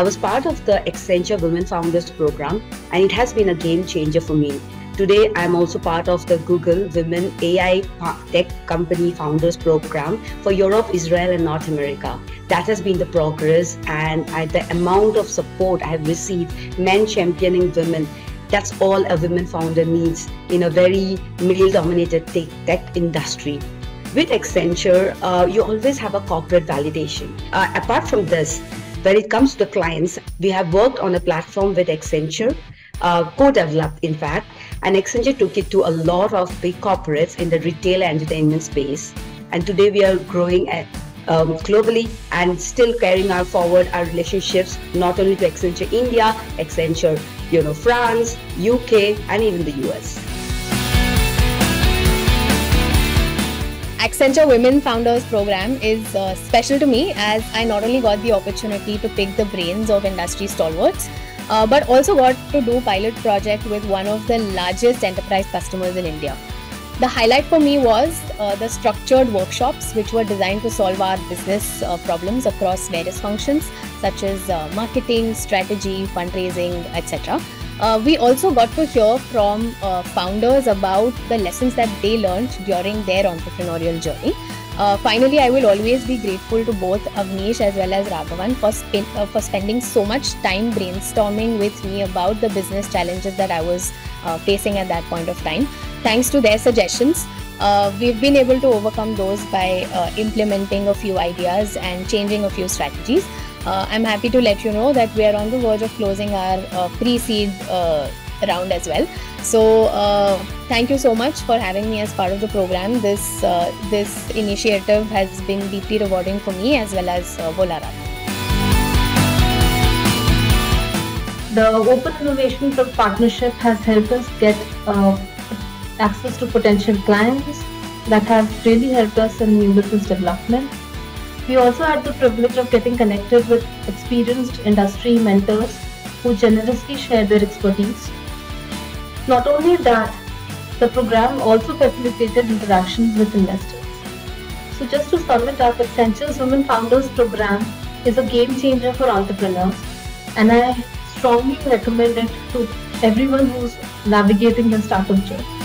I was part of the Accenture Women Founders Program, and it has been a game changer for me. Today, I'm also part of the Google Women AI Tech Company Founders Program for Europe, Israel, and North America. That has been the progress, and the amount of support I have received, men championing women. That's all a women founder needs in a very male-dominated tech industry. With Accenture, you always have a corporate validation. Apart from this, when it comes to clients, we have worked on a platform with Accenture, co-developed in fact, and Accenture took it to a lot of big corporates in the retail and entertainment space. And today we are growing globally and still carrying forward our relationships, not only to Accenture India, Accenture France, UK, and even the US. Accenture Women Founders Program is special to me, as I not only got the opportunity to pick the brains of industry stalwarts, but also got to do pilot project with one of the largest enterprise customers in India. The highlight for me was the structured workshops which were designed to solve our business problems across various functions such as marketing, strategy, fundraising, etc. We also got to hear from founders about the lessons that they learned during their entrepreneurial journey. Finally, I will always be grateful to both Avneesh as well as Raghavan for spending so much time brainstorming with me about the business challenges that I was facing at that point of time. Thanks to their suggestions, we've been able to overcome those by implementing a few ideas and changing a few strategies. I'm happy to let you know that we are on the verge of closing our pre-seed round as well. So thank you so much for having me as part of the program. This initiative has been deeply rewarding for me as well as Bolara. The Open Innovation Partnership has helped us get access to potential clients that have really helped us in new business development. We also had the privilege of getting connected with experienced industry mentors who generously shared their expertise. Not only that, the program also facilitated interactions with investors. So just to sum it up, Accenture's Women Founders Program is a game changer for entrepreneurs, and I strongly recommend it to everyone who's navigating the startup journey.